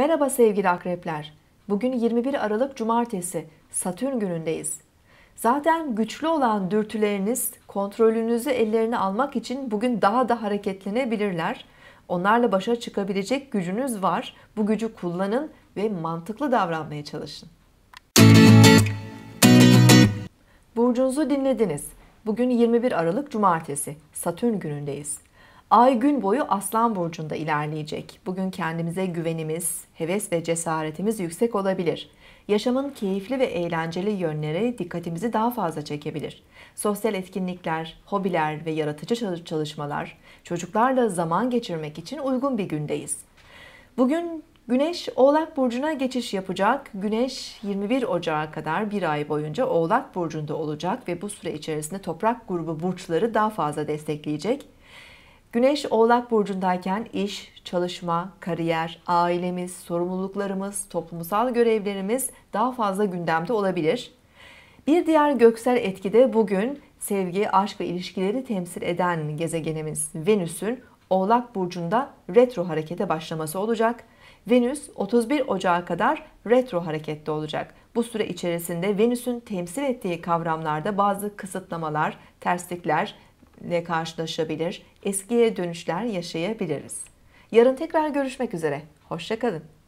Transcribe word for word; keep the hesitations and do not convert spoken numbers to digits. Merhaba sevgili akrepler. Bugün yirmi bir Aralık Cumartesi, Satürn günündeyiz. Zaten güçlü olan dürtüleriniz kontrolünüzü ellerine almak için bugün daha da hareketlenebilirler. Onlarla başa çıkabilecek gücünüz var. Bu gücü kullanın ve mantıklı davranmaya çalışın. Burcunuzu dinlediniz. Bugün yirmi bir Aralık Cumartesi, Satürn günündeyiz. Ay gün boyu Aslan Burcu'nda ilerleyecek. Bugün kendimize güvenimiz, heves ve cesaretimiz yüksek olabilir. Yaşamın keyifli ve eğlenceli yönleri dikkatimizi daha fazla çekebilir. Sosyal etkinlikler, hobiler ve yaratıcı çalışmalar, çocuklarla zaman geçirmek için uygun bir gündeyiz. Bugün Güneş Oğlak Burcu'na geçiş yapacak. Güneş yirmi bir Ocağa kadar bir ay boyunca Oğlak Burcu'nda olacak ve bu süre içerisinde toprak grubu burçları daha fazla destekleyecek. Güneş Oğlak Burcu'ndayken iş, çalışma, kariyer, ailemiz, sorumluluklarımız, toplumsal görevlerimiz daha fazla gündemde olabilir. Bir diğer göksel etki de bugün sevgi, aşk ve ilişkileri temsil eden gezegenimiz Venüs'ün Oğlak Burcu'nda retro harekete başlaması olacak. Venüs otuz bir Ocağa kadar retro harekette olacak. Bu süre içerisinde Venüs'ün temsil ettiği kavramlarda bazı kısıtlamalar, terslikler ile karşılaşabilir, eskiye dönüşler yaşayabiliriz. Yarın tekrar görüşmek üzere. Hoşça kalın.